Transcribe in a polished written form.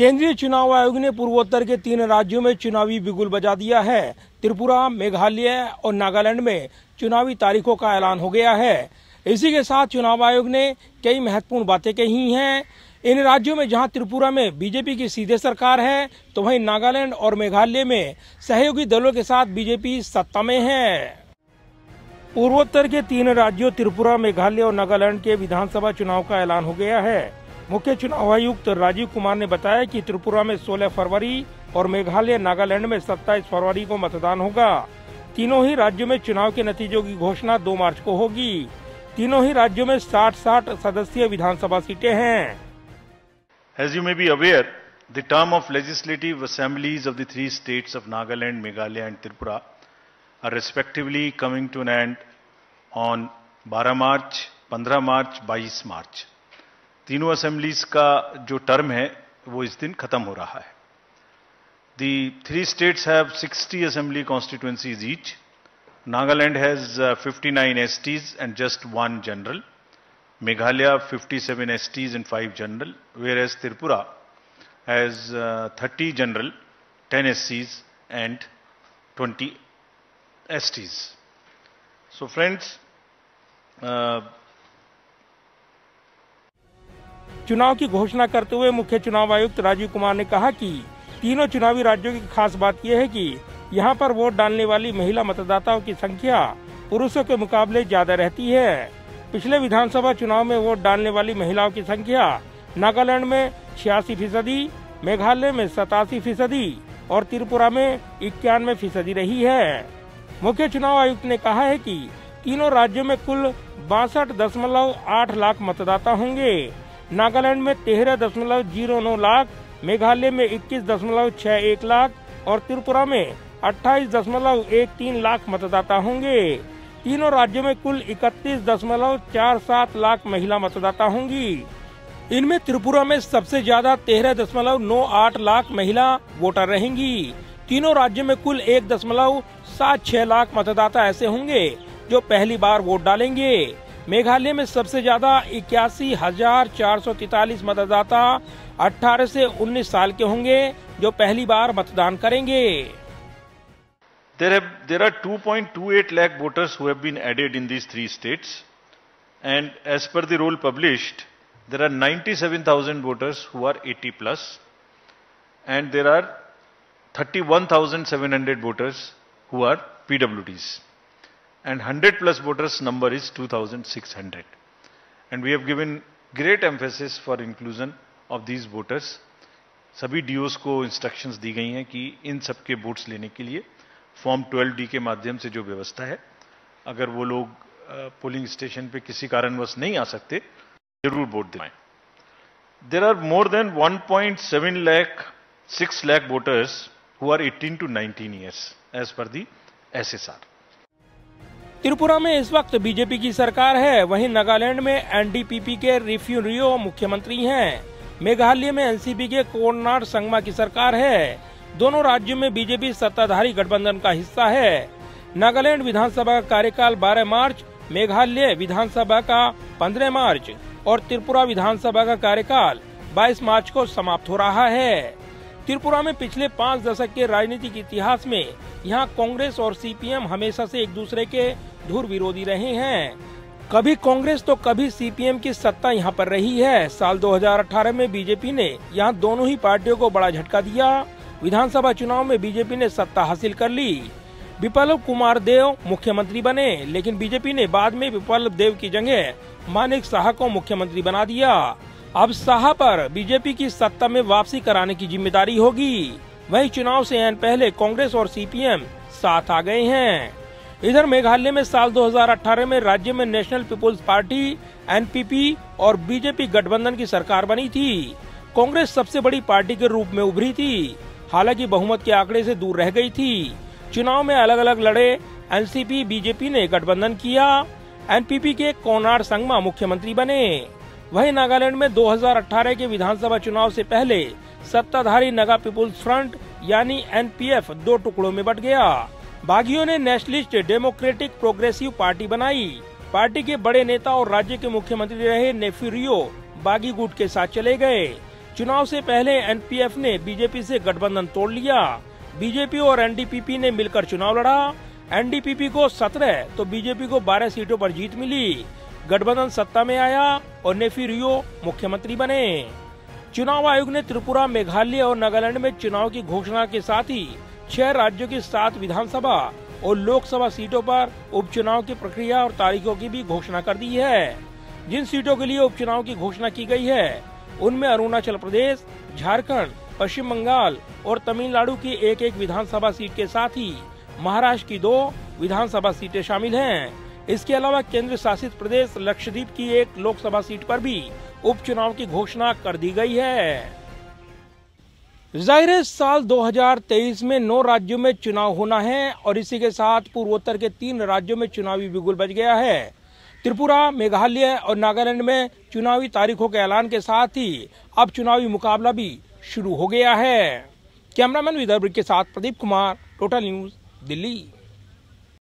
केंद्रीय चुनाव आयोग ने पूर्वोत्तर के 3 राज्यों में चुनावी बिगुल बजा दिया है। त्रिपुरा, मेघालय और नागालैंड में चुनावी तारीखों का ऐलान हो गया है। इसी के साथ चुनाव आयोग ने कई महत्वपूर्ण बातें कही हैं। इन राज्यों में जहां त्रिपुरा में बीजेपी की सीधे सरकार है, तो वहीं नागालैंड और मेघालय में सहयोगी दलों के साथ बीजेपी सत्ता में है। पूर्वोत्तर के 3 राज्यों त्रिपुरा, मेघालय और नागालैंड के विधानसभा चुनाव का ऐलान हो गया है। मुख्य चुनाव आयुक्त राजीव कुमार ने बताया कि त्रिपुरा में 16 फरवरी और मेघालय नागालैंड में 27 फरवरी को मतदान होगा। तीनों ही राज्यों में चुनाव के नतीजों की घोषणा 2 मार्च को होगी। तीनों ही राज्यों में 60 सदस्यीय विधानसभा सीटें हैं। As you may be aware, the term of legislative assemblies of the 3 states of Nagaland, Meghalaya and Tripura are respectively coming to an end on 12 March, 15 March, 22 March. तीनों assemblies का जो term है वो इस दिन खत्म हो रहा है. The 3 states have 60 assembly constituencies each. Nagaland has 59 STs and just 1 general. Meghalaya 57 STs and 5 general, whereas Tripura has 30 general, 10 SCs and 20 STs. So friends, चुनाव की घोषणा करते हुए मुख्य चुनाव आयुक्त राजीव कुमार ने कहा कि तीनों चुनावी राज्यों की खास बात यह है कि यहाँ पर वोट डालने वाली महिला मतदाताओं की संख्या पुरुषों के मुकाबले ज्यादा रहती है। पिछले विधानसभा चुनाव में वोट डालने वाली महिलाओं की संख्या नागालैंड में 86%, मेघालय में 87% और त्रिपुरा में 91% रही है। मुख्य चुनाव आयुक्त ने कहा है कि तीनों राज्यों में कुल 62.8 लाख मतदाता होंगे। नागालैंड में 13.09 लाख, मेघालय में 21.61 लाख और त्रिपुरा में 28.13 लाख मतदाता होंगे। तीनों राज्यों में कुल 31.47 लाख महिला मतदाता होंगी। इनमें त्रिपुरा में सबसे ज्यादा 13.98 लाख महिला वोटर रहेंगी। तीनों राज्यों में कुल 1.76 लाख मतदाता ऐसे होंगे जो पहली बार वोट डालेंगे। मेघालय में सबसे ज्यादा 81,443 मतदाता 18 से 19 साल के होंगे जो पहली बार मतदान करेंगे। There are 2.28 lakh voters who have been added in these 3 states, and as per the roll published, there are 97,000 voters who are 80 plus, and there are 31,700 voters who are PWDs, and 100 plus voters number is 2,600, and we have given great emphasis for inclusion of these voters. सभी DOs को instructions दी गई हैं कि इन सबके votes लेने के लिए form 12D के माध्यम से जो व्यवस्था है, अगर वो लोग पोलिंग स्टेशन पे किसी कारणवश नहीं आ सकते, जरूर वोट दिलाएं। There are more than 1.6 lakh voters who are 18 to 19 years as per the SSR। Tripura में इस वक्त बीजेपी की सरकार है, वहीं नागालैंड में NDPP के नेफिरियो मुख्यमंत्री हैं। मेघालय में NCP के कोना संघमा की सरकार है। दोनों राज्यों में बीजेपी सत्ताधारी गठबंधन का हिस्सा है। नागालैंड विधानसभा का कार्यकाल 12 मार्च, मेघालय विधानसभा का 15 मार्च और त्रिपुरा विधानसभा का कार्यकाल 22 मार्च को समाप्त हो रहा है। त्रिपुरा में पिछले 5 दशक के राजनीतिक इतिहास में यहां कांग्रेस और CPM हमेशा से एक दूसरे के धुर विरोधी रहे हैं। कभी कांग्रेस तो कभी CPM की सत्ता यहां पर रही है। साल 2018 में बीजेपी ने यहाँ दोनों ही पार्टियों को बड़ा झटका दिया। विधानसभा चुनाव में बीजेपी ने सत्ता हासिल कर ली। विप्ल कुमार देव मुख्यमंत्री बने, लेकिन बीजेपी ने बाद में विप्ल देव की जगह माणिक साहा को मुख्यमंत्री बना दिया। अब साहा पर बीजेपी की सत्ता में वापसी कराने की जिम्मेदारी होगी। वहीं चुनाव से पहले कांग्रेस और CPM साथ आ गए हैं। इधर मेघालय में साल 2018 में राज्य में नेशनल पीपुल्स पार्टी NPP और बीजेपी गठबंधन की सरकार बनी थी। कांग्रेस सबसे बड़ी पार्टी के रूप में उभरी थी, हालांकि बहुमत के आंकड़े से दूर रह गई थी। चुनाव में अलग अलग लड़े NCP बीजेपी ने गठबंधन किया। NPP के कोना संघमा मुख्यमंत्री बने। वहीं नागालैंड में 2018 के विधानसभा चुनाव से पहले सत्ताधारी नगा पीपुल्स फ्रंट यानी NPF 2 टुकड़ों में बट गया। बागियों ने नेशनलिस्ट डेमोक्रेटिक प्रोग्रेसिव पार्टी बनाई। पार्टी के बड़े नेता और राज्य के मुख्यमंत्री रहे नेफिरियो बागी गुट के साथ चले गए। चुनाव से पहले एनपीएफ ने बीजेपी से गठबंधन तोड़ लिया। बीजेपी और एनडीपीपी ने मिलकर चुनाव लड़ा। एनडीपीपी को 17 तो बीजेपी को 12 सीटों पर जीत मिली। गठबंधन सत्ता में आया और नेफिरियो मुख्यमंत्री बने। चुनाव आयोग ने त्रिपुरा, मेघालय और नागालैंड में चुनाव की घोषणा के साथ ही 6 राज्यों की 7 विधानसभा और लोकसभा सीटों पर उपचुनाव की प्रक्रिया और तारीखों की भी घोषणा कर दी है। जिन सीटों के लिए उपचुनाव की घोषणा की गई है उनमें अरुणाचल प्रदेश, झारखंड, पश्चिम बंगाल और तमिलनाडु की 1-1 विधानसभा सीट के साथ ही महाराष्ट्र की 2 विधानसभा सीटें शामिल हैं। इसके अलावा केंद्र शासित प्रदेश लक्षद्वीप की 1 लोकसभा सीट पर भी उपचुनाव की घोषणा कर दी गई है। जाहिर है साल 2023 में 9 राज्यों में चुनाव होना है और इसी के साथ पूर्वोत्तर के 3 राज्यों में चुनावी बिगुल बज गया है। त्रिपुरा, मेघालय और नागालैंड में चुनावी तारीखों के ऐलान के साथ ही अब चुनावी मुकाबला भी शुरू हो गया है। कैमरामैन विदर्भ के साथ प्रदीप कुमार, टोटल न्यूज, दिल्ली।